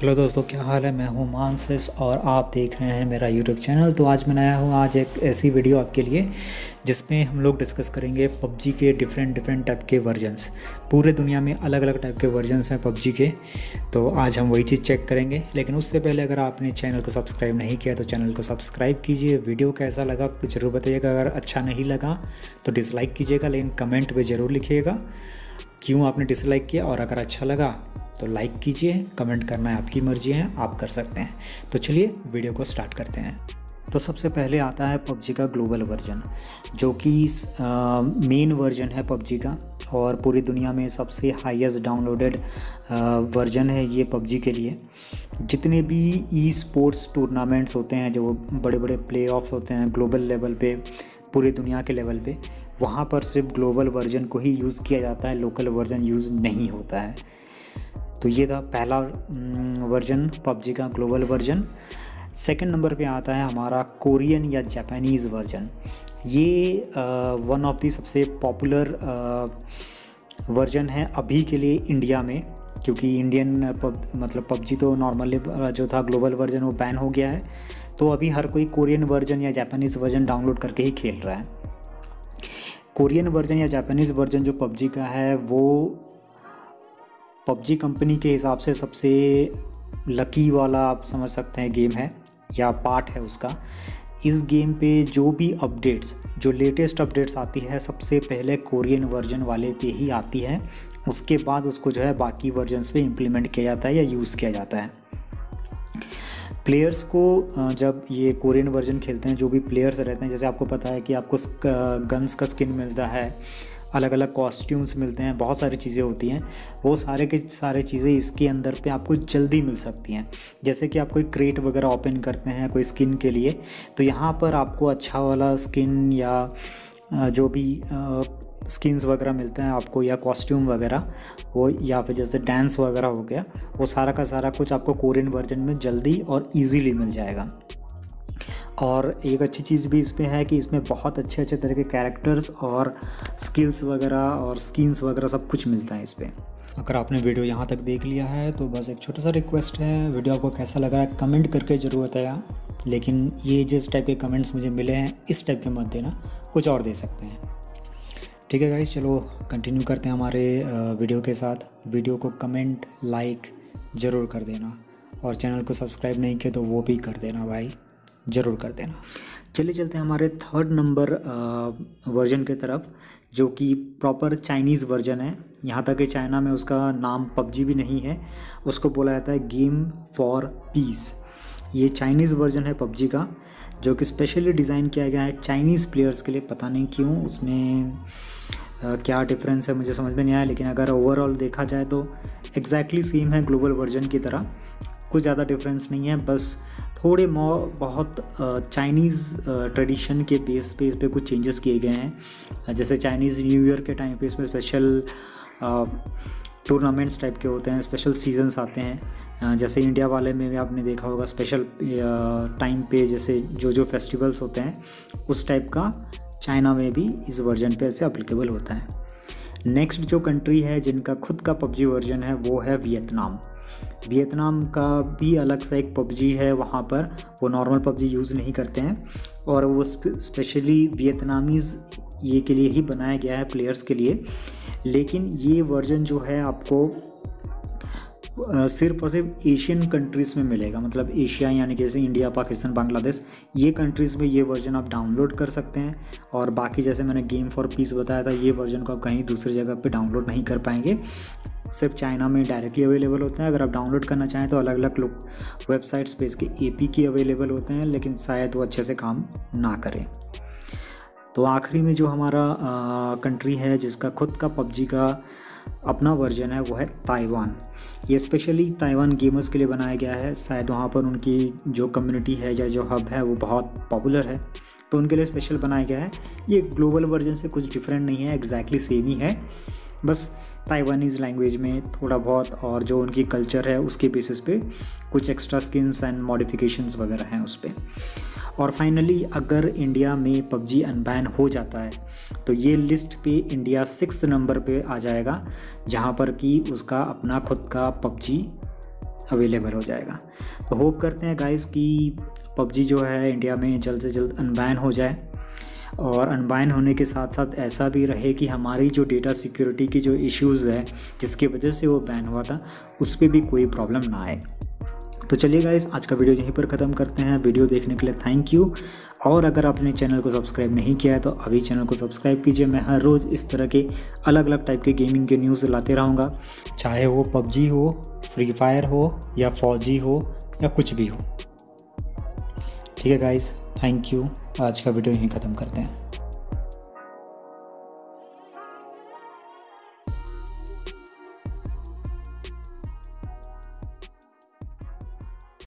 Hello दोस्तों, क्या हाल है। मैं हूं मानसिस और आप देख रहे हैं मेरा यूट्यूब चैनल। तो आज मैं आया हूं आज एक ऐसी वीडियो आपके लिए जिसमें हम लोग डिस्कस करेंगे पबजी के डिफरेंट टाइप के वर्जन्स। पूरे दुनिया में अलग अलग टाइप के वर्जन्स हैं पबजी के, तो आज हम वही चीज़ चेक करेंगे। लेकिन उससे पहले अगर आपने चैनल को सब्सक्राइब नहीं किया तो चैनल को सब्सक्राइब कीजिए। वीडियो कैसा लगा ज़रूर बताइएगा, अगर अच्छा नहीं लगा तो डिसलाइक कीजिएगा, लेकिन कमेंट में ज़रूर लिखिएगा क्यों आपने डिसलाइक किया, और अगर अच्छा लगा तो लाइक कीजिए। कमेंट करना है आपकी मर्जी है, आप कर सकते हैं। तो चलिए वीडियो को स्टार्ट करते हैं। तो सबसे पहले आता है PUBG का ग्लोबल वर्जन, जो कि मेन वर्जन है PUBG का और पूरी दुनिया में सबसे हाईएस्ट डाउनलोडेड वर्जन है ये PUBG के लिए। जितने भी ई स्पोर्ट्स टूर्नामेंट्स होते हैं, जो बड़े बड़े प्लेऑफ्स होते हैं ग्लोबल लेवल पे, पूरी दुनिया के लेवल पे, वहाँ पर सिर्फ ग्लोबल वर्जन को ही यूज़ किया जाता है, लोकल वर्जन यूज़ नहीं होता है। तो ये था पहला वर्जन PUBG का ग्लोबल वर्जन। सेकंड नंबर पे आता है हमारा कोरियन या जापानीज़ वर्जन। ये वन ऑफ दी सबसे पॉपुलर वर्जन है अभी के लिए इंडिया में, क्योंकि इंडियन PUBG तो नॉर्मली जो था ग्लोबल वर्जन वो बैन हो गया है, तो अभी हर कोई कोरियन वर्जन या जापानीज़ वर्जन डाउनलोड करके ही खेल रहा है। कोरियन वर्जन या जापानीज़ वर्जन जो PUBG का है वो PUBG कंपनी के हिसाब से सबसे लकी वाला आप समझ सकते हैं गेम है या पार्ट है उसका। इस गेम पे जो भी अपडेट्स, जो लेटेस्ट अपडेट्स आती है सबसे पहले कोरियन वर्जन वाले पे ही आती है, उसके बाद उसको जो है बाकी वर्जन्स पे इम्प्लीमेंट किया जाता है या यूज़ किया जाता है। प्लेयर्स को जब ये कोरियन वर्जन खेलते हैं, जो भी प्लेयर्स रहते हैं, जैसे आपको पता है कि आपको गन्स का स्किन मिलता है, अलग अलग कॉस्ट्यूम्स मिलते हैं, बहुत सारी चीज़ें होती हैं, वो सारे के सारे चीज़ें इसके अंदर पे आपको जल्दी मिल सकती हैं। जैसे कि आप कोई क्रेट वगैरह ओपन करते हैं कोई स्किन के लिए, तो यहाँ पर आपको अच्छा वाला स्किन या जो भी स्किन्स वगैरह मिलते हैं आपको, या कॉस्ट्यूम वगैरह वो, या फिर जैसे डांस वगैरह हो गया, वो सारा का सारा कुछ आपको कोरियन वर्जन में जल्दी और ईजीली मिल जाएगा। और एक अच्छी चीज़ भी इसमें है कि इसमें बहुत अच्छे अच्छे तरह के कैरेक्टर्स और स्किल्स वगैरह और स्किन्स वगैरह सब कुछ मिलता है इस पर। अगर आपने वीडियो यहाँ तक देख लिया है तो बस एक छोटा सा रिक्वेस्ट है, वीडियो आपको कैसा लग रहा है कमेंट करके ज़रूर बताया। लेकिन ये जिस टाइप के कमेंट्स मुझे मिले हैं इस टाइप के मत देना, कुछ और दे सकते हैं। ठीक है गाइस, चलो कंटिन्यू करते हैं हमारे वीडियो के साथ। वीडियो को कमेंट लाइक ज़रूर कर देना, और चैनल को सब्सक्राइब नहीं किया तो वो भी कर देना भाई, ज़रूर कर देना। चलिए चलते हैं हमारे थर्ड नंबर वर्जन के तरफ, जो कि प्रॉपर चाइनीज़ वर्जन है। यहाँ तक कि चाइना में उसका नाम PUBG भी नहीं है, उसको बोला जाता है गेम फॉर पीस। ये चाइनीज़ वर्जन है PUBG का, जो कि स्पेशली डिज़ाइन किया गया है चाइनीज़ प्लेयर्स के लिए। पता नहीं क्यों उसमें क्या डिफरेंस है मुझे समझ में नहीं आया, लेकिन अगर ओवरऑल देखा जाए तो एग्जैक्टली सेम है ग्लोबल वर्जन की तरह, कुछ ज़्यादा डिफरेंस नहीं है। बस थोड़े बहुत चाइनीज़ ट्रेडिशन के बेस पे इस पर कुछ चेंजेस किए गए हैं। जैसे चाइनीज़ न्यू ईयर के टाइम पे इसमें स्पेशल टूर्नामेंट्स टाइप के होते हैं, स्पेशल सीजन्स आते हैं। जैसे इंडिया वाले में भी आपने देखा होगा स्पेशल टाइम पे जैसे जो जो फेस्टिवल्स होते हैं उस टाइप का चाइना में भी इस वर्जन पे ऐसे अप्लीकेबल होता है। नेक्स्ट जो कंट्री है जिनका खुद का PUBG वर्जन है वो है वियतनाम। वियतनाम का भी अलग सा एक PUBG है, वहाँ पर वो नॉर्मल PUBG यूज़ नहीं करते हैं, और वो स्पेशली वियतनामीज़ ये के लिए ही बनाया गया है प्लेयर्स के लिए। लेकिन ये वर्जन जो है आपको सिर्फ और सिर्फ एशियन कंट्रीज़ में मिलेगा, मतलब एशिया यानी जैसे इंडिया, पाकिस्तान, बांग्लादेश, ये कंट्रीज़ में ये वर्जन आप डाउनलोड कर सकते हैं। और बाकी जैसे मैंने गेम फॉर पीस बताया था, ये वर्जन को आप कहीं दूसरी जगह पे डाउनलोड नहीं कर पाएंगे, सिर्फ चाइना में डायरेक्टली अवेलेबल होते हैं। अगर आप डाउनलोड करना चाहें तो अलग अलग वेबसाइट्स पर इसके APK अवेलेबल होते हैं, लेकिन शायद वो अच्छे से काम ना करें। तो आखिरी में जो हमारा कंट्री है जिसका खुद का PUBG का अपना वर्जन है वो है ताइवान। ये स्पेशली ताइवान गेमर्स के लिए बनाया गया है, शायद वहाँ पर उनकी जो कम्युनिटी है या जो हब है वो बहुत पॉपुलर है, तो उनके लिए स्पेशल बनाया गया है। ये ग्लोबल वर्जन से कुछ डिफरेंट नहीं है, एग्जैक्टली सेम ही है, बस ताइवानीज़ लैंग्वेज में थोड़ा बहुत और जो उनकी कल्चर है उसके बेसिस पे कुछ एक्स्ट्रा स्किन्स एंड मॉडिफिकेशंस वगैरह हैं उस पर। और फाइनली अगर इंडिया में PUBG अनबैन हो जाता है तो ये लिस्ट पे इंडिया 6 नंबर पे आ जाएगा, जहाँ पर कि उसका अपना खुद का PUBG अवेलेबल हो जाएगा। तो होप करते हैं गाइस कि PUBG जो है इंडिया में जल्द से जल्द अनबैन हो जाए, और अनबाइन होने के साथ साथ ऐसा भी रहे कि हमारी जो डेटा सिक्योरिटी की जो इश्यूज़ है जिसकी वजह से वो बैन हुआ था उस पर भी कोई प्रॉब्लम ना आए। तो चलिए गाइस, आज का वीडियो यहीं पर ख़त्म करते हैं। वीडियो देखने के लिए थैंक यू, और अगर आपने चैनल को सब्सक्राइब नहीं किया है तो अभी चैनल को सब्सक्राइब कीजिए। मैं हर रोज़ इस तरह के अलग अलग टाइप के गेमिंग के न्यूज़ लाते रहूँगा, चाहे वो PUBG हो, फ्री फायर हो या फौजी हो या कुछ भी हो। ठीक है गाइस, थैंक यू। आज का वीडियो यहीं ख़त्म करते हैं।